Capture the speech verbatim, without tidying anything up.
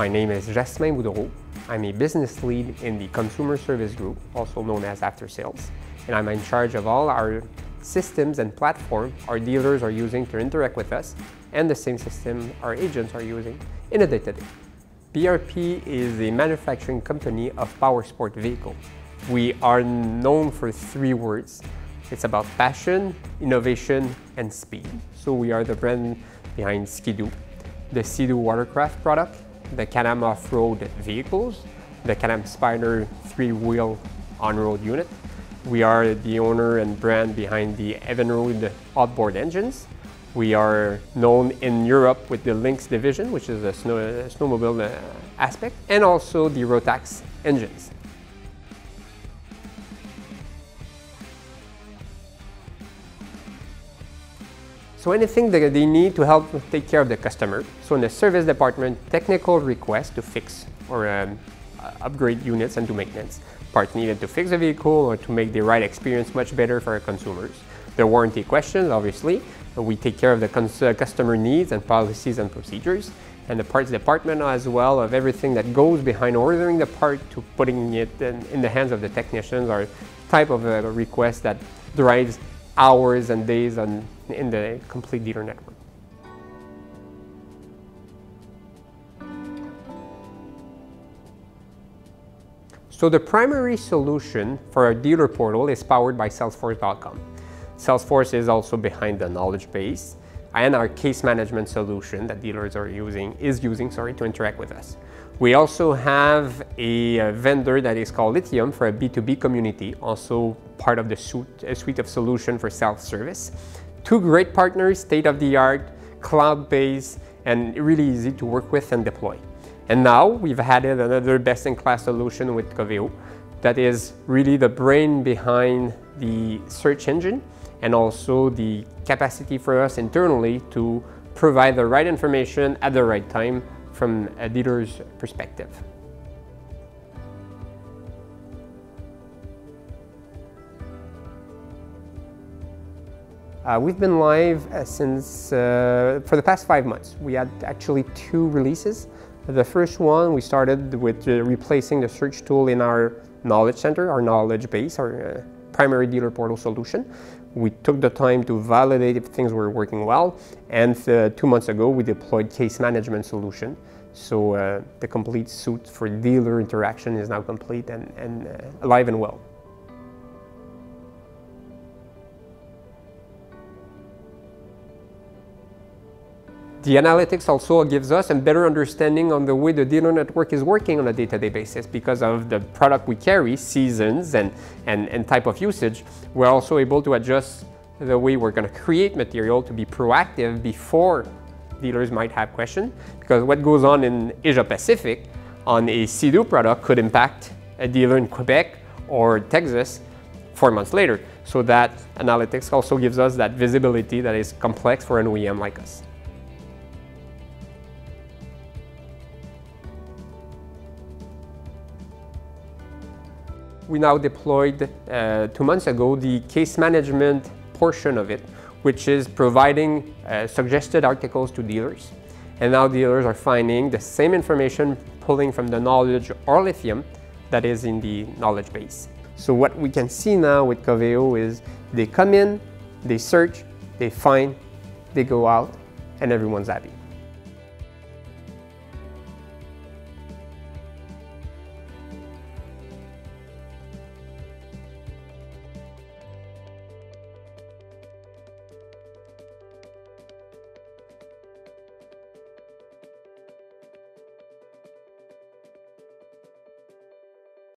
My name is Jasmin Boudreau. I'm a business lead in the Consumer Service Group, also known as After Sales, and I'm in charge of all our systems and platform our dealers are using to interact with us, and the same system our agents are using in a day-to-day. B R P is a manufacturing company of power sport vehicles. We are known for three words. It's about passion, innovation, and speed. So we are the brand behind Ski-Doo, the Sea-Doo watercraft product, the Can-Am off-road vehicles, the Can-Am Spyder three-wheel on-road unit. We are the owner and brand behind the Evan Road outboard engines. We are known in Europe with the Lynx division, which is a snow, uh, snowmobile uh, aspect, and also the Rotax engines. So anything that they need to help take care of the customer. So in the service department, technical requests to fix or um, upgrade units and do maintenance. Parts needed to fix the vehicle or to make the ride experience much better for our consumers. The warranty questions, obviously. We take care of the customer needs and policies and procedures. And the parts department as well, of everything that goes behind ordering the part to putting it in, in the hands of the technicians, are type of a request that drives hours and days on, in the complete dealer network. So the primary solution for our dealer portal is powered by Salesforce dot com. Salesforce is also behind the knowledge base, and our case management solution that dealers are using is using sorry to interact with us. We also have a vendor that is called Lithium for a B two B community, also part of the suite, a suite of solution for self-service. Two great partners, state-of-the-art, cloud-based, and really easy to work with and deploy. And now we've added another best-in-class solution with Coveo that is really the brain behind the search engine, and also the capacity for us internally to provide the right information at the right time from a dealer's perspective. Uh, we've been live uh, since, uh, for the past five months. We had actually two releases. The first one, we started with uh, replacing the search tool in our knowledge center, our knowledge base, our uh, primary dealer portal solution. We took the time to validate if things were working well, and uh, two months ago we deployed case management solution. So uh, the complete suite for dealer interaction is now complete and, and uh, alive and well. The analytics also gives us a better understanding on the way the dealer network is working on a day-to-day basis because of the product we carry, seasons and, and, and type of usage. We're also able to adjust the way we're going to create material to be proactive before dealers might have questions, because what goes on in Asia Pacific on a Sea-Doo product could impact a dealer in Quebec or Texas four months later. So that analytics also gives us that visibility that is complex for an O E M like us. We now deployed uh, two months ago the case management portion of it, which is providing uh, suggested articles to dealers. And now dealers are finding the same information pulling from the knowledge or Lithium that is in the knowledge base. So what we can see now with Coveo is they come in, they search, they find, they go out, and everyone's happy.